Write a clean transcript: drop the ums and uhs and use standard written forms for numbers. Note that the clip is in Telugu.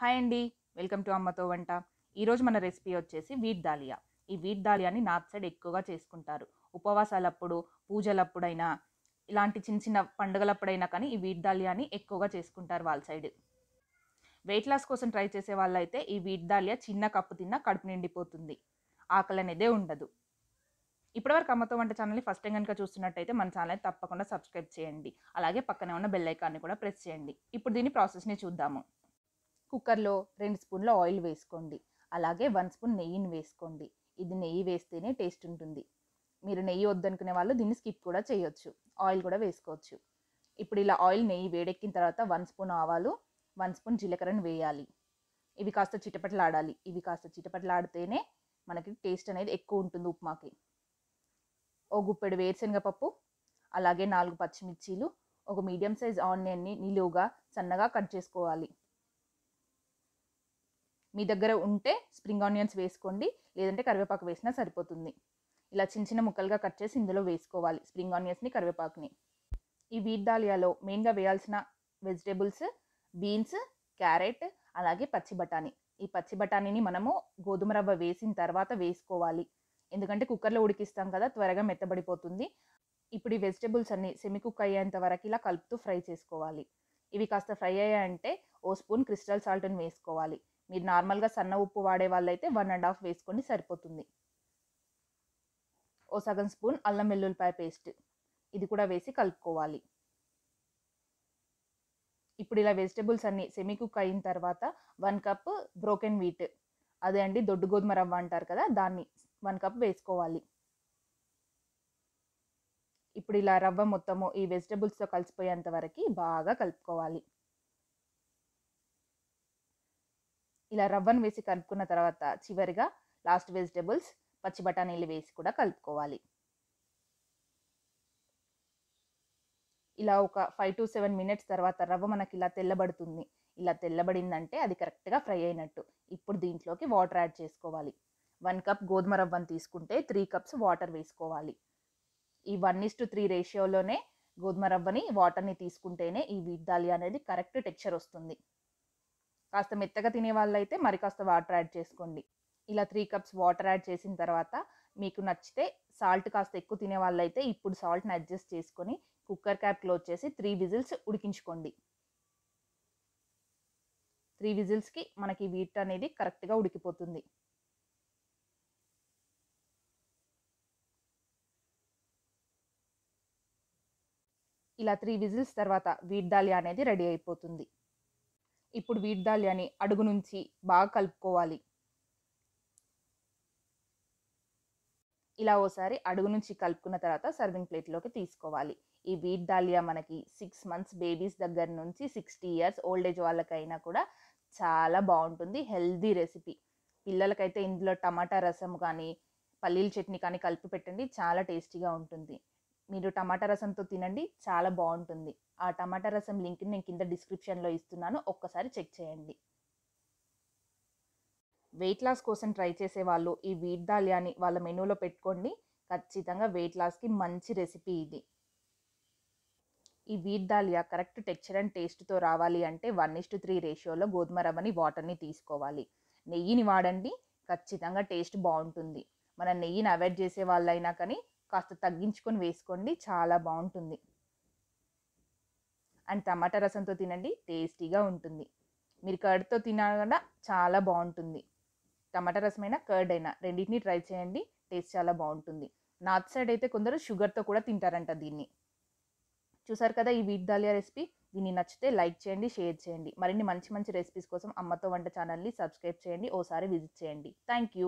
హాయ్ అండి, వెల్కమ్ టు అమ్మతో వంట. ఈరోజు మన రెసిపీ వచ్చేసి వీట్ దాలియా. ఈ వీట్ దాలియాని నార్త్ సైడ్ ఎక్కువగా చేసుకుంటారు. ఉపవాసాలప్పుడు, పూజలప్పుడైనా, ఇలాంటి చిన్న చిన్న పండుగలప్పుడైనా కానీ ఈ వీట్ దాలియాని ఎక్కువగా చేసుకుంటారు వాళ్ళ సైడ్. వెయిట్ లాస్ కోసం ట్రై చేసే వాళ్ళైతే ఈ వీట్ దాలియా చిన్న కప్పు తిన్నా కడుపు నిండిపోతుంది, ఆకలి అనేదే ఉండదు. ఇప్పటివరకు అమ్మతో వంట ఛానల్ని ఫస్ట్ టైం కనుక చూస్తున్నట్టయితే మన ఛానల్ని తప్పకుండా సబ్స్క్రైబ్ చేయండి. అలాగే పక్కనే ఉన్న బెల్ ఐకాన్ని కూడా ప్రెస్ చేయండి. ఇప్పుడు దీని ప్రాసెస్ని చూద్దాము. కుక్కర్లో 2 స్పూన్ల ఆయిల్ వేసుకోండి. అలాగే 1 స్పూన్ నెయ్యిని వేసుకోండి. ఇది నెయ్యి వేస్తేనే టేస్ట్ ఉంటుంది. మీరు నెయ్యి వద్దనుకునే వాళ్ళు దీన్ని స్కిప్ కూడా చేయొచ్చు, ఆయిల్ కూడా వేసుకోవచ్చు. ఇప్పుడు ఇలా ఆయిల్ నెయ్యి వేడెక్కిన తర్వాత 1 స్పూన్ ఆవాలు, 1 స్పూన్ జీలకర్రను వేయాలి. ఇవి కాస్త చిటపట్లాడాలి. ఇవి కాస్త చిటపట్లాడితేనే మనకి టేస్ట్ అనేది ఎక్కువ ఉంటుంది ఉప్మాకి. ఓ గుప్పెడు వేరుశనగపప్పు, అలాగే 4 పచ్చిమిర్చీలు, ఒక మీడియం సైజ్ ఆనియన్ని నిలువుగా సన్నగా కట్ చేసుకోవాలి. మీ దగ్గర ఉంటే స్ప్రింగ్ ఆనియన్స్ వేసుకోండి, లేదంటే కరివేపాకు వేసినా సరిపోతుంది. ఇలా చిన్న చిన్న ముక్కలుగా కట్ చేసి ఇందులో వేసుకోవాలి స్ప్రింగ్ ఆనియన్స్ని, కరివేపాకుని. ఈ వీట్ దాలియాలో మెయిన్గా వేయాల్సిన వెజిటేబుల్స్ బీన్స్, క్యారెట్, అలాగే పచ్చి బఠానీ. ఈ పచ్చి బఠానీని మనము గోధుమ రవ్వ వేసిన తర్వాత వేసుకోవాలి, ఎందుకంటే కుక్కర్లో ఉడికిస్తాం కదా, త్వరగా మెత్తబడిపోతుంది. ఇప్పుడు ఈ వెజిటేబుల్స్ అన్ని సెమీ కుక్ అయ్యేంత వరకు ఇలా కలుపుతూ ఫ్రై చేసుకోవాలి. ఇవి కాస్త ఫ్రై అయ్యాయంటే 1 స్పూన్ క్రిస్టల్ సాల్ట్ని వేసుకోవాలి. మీరు నార్మల్గా సన్న ఉప్పు వాడే వాళ్ళైతే 1.5 వేసుకోండి, సరిపోతుంది. ఓ 1/2 స్పూన్ అల్లం వెల్లుల్లిపాయ పేస్ట్, ఇది కూడా వేసి కలుపుకోవాలి. ఇప్పుడు ఇలా వెజిటేబుల్స్ అన్ని సెమీ కుక్ అయిన తర్వాత 1 కప్ బ్రోకెన్ వీట్, అదే అండి దొడ్డు గోధుమ రవ్వ అంటారు కదా, దాన్ని 1 కప్ వేసుకోవాలి. ఇప్పుడు ఇలా రవ్వ మొత్తము ఈ వెజిటేబుల్స్తో కలిసిపోయేంత వరకు బాగా కలుపుకోవాలి. ఇలా రవ్వను వేసి కలుపుకున్న తర్వాత చివరిగా లాస్ట్ వెజిటేబుల్స్ పచ్చి బఠానీలు వేసి కూడా కలుపుకోవాలి. ఇలా ఒక 5 to 7 minutes తర్వాత రవ్వ మనకి ఇలా తెల్లబడుతుంది. ఇలా తెల్లబడిందంటే అది కరెక్ట్గా ఫ్రై అయినట్టు. ఇప్పుడు దీంట్లోకి వాటర్ యాడ్ చేసుకోవాలి. 1 కప్ గోధుమ రవ్వను తీసుకుంటే 3 కప్స్ వాటర్ వేసుకోవాలి. ఈ 1:3 రేషియోలోనే గోధుమ రవ్వని, వాటర్ని తీసుకుంటేనే ఈ వీట్ దాలియా అనేది కరెక్ట్ టెక్స్చర్ వస్తుంది. కాస్త మెత్తగా తినే వాళ్ళైతే మరి కాస్త వాటర్ యాడ్ చేసుకోండి. ఇలా 3 కప్స్ వాటర్ యాడ్ చేసిన తర్వాత మీకు నచ్చితే సాల్ట్ కాస్త ఎక్కువ తినే వాళ్ళైతే ఇప్పుడు సాల్ట్ని అడ్జస్ట్ చేసుకొని కుక్కర్ క్యాప్ క్లోజ్ చేసి 3 విజిల్స్ ఉడికించుకోండి. 3 విజిల్స్కి మనకి వీట్ అనేది కరెక్ట్గా ఉడికిపోతుంది. ఇలా 3 విజిల్స్ తర్వాత వీట్ దాలియా అనేది రెడీ అయిపోతుంది. ఇప్పుడు వీట్ దాలియాని అడుగు నుంచి బాగా కలుపుకోవాలి. ఇలా ఓసారి అడుగు నుంచి కలుపుకున్న తర్వాత సర్వింగ్ ప్లేట్లోకి తీసుకోవాలి. ఈ వీట్ దాలియా మనకి 6 months బేబీస్ దగ్గర నుంచి 60 years ఓల్డ్ ఏజ్ వాళ్ళకైనా కూడా చాలా బాగుంటుంది. Healthy recipe. పిల్లలకైతే ఇందులో టమాటా రసం కానీ, పల్లీల చట్నీ కానీ కలిపి పెట్టండి, చాలా టేస్టీగా ఉంటుంది. మీరు టమాటా రసంతో తినండి, చాలా బాగుంటుంది. ఆ టమాటా రసం లింక్ని నేను కింద డిస్క్రిప్షన్లో ఇస్తున్నాను, ఒక్కసారి చెక్ చేయండి. వెయిట్ లాస్ కోసం ట్రై చేసే వాళ్ళు ఈ వీట్ దాలియాని వాళ్ళ మెనూలో పెట్టుకోండి. ఖచ్చితంగా వెయిట్ లాస్కి మంచి రెసిపీ ఇది. ఈ wheat dalia correct texture and టేస్ట్తో రావాలి అంటే 1:3 రేషియోలో గోధుమ రవ్వని, వాటర్ని తీసుకోవాలి. నెయ్యిని వాడండి, ఖచ్చితంగా టేస్ట్ బాగుంటుంది. మన నెయ్యిని అవాయిడ్ చేసే వాళ్ళైనా కానీ కాస్త తగ్గించుకొని వేసుకోండి, చాలా బాగుంటుంది. అండ్ టమాటా రసంతో తినండి, టేస్టీగా ఉంటుంది. మీరు కర్డ్తో తినకుండా చాలా బాగుంటుంది. టమాటా రసమైనా కర్డ్ అయినా రెండింటిని ట్రై చేయండి, టేస్ట్ చాలా బాగుంటుంది. నార్త్ సైడ్ అయితే కొందరు షుగర్తో కూడా తింటారంట దీన్ని. చూసారు కదా ఈ వీట్ దాలియా రెసిపీ. దీన్ని నచ్చితే లైక్ చేయండి, షేర్ చేయండి. మరిన్ని మంచి మంచి రెసిపీస్ కోసం అమ్మతో వంట ఛానల్ని సబ్స్క్రైబ్ చేయండి. ఓసారి విజిట్ చేయండి. థ్యాంక్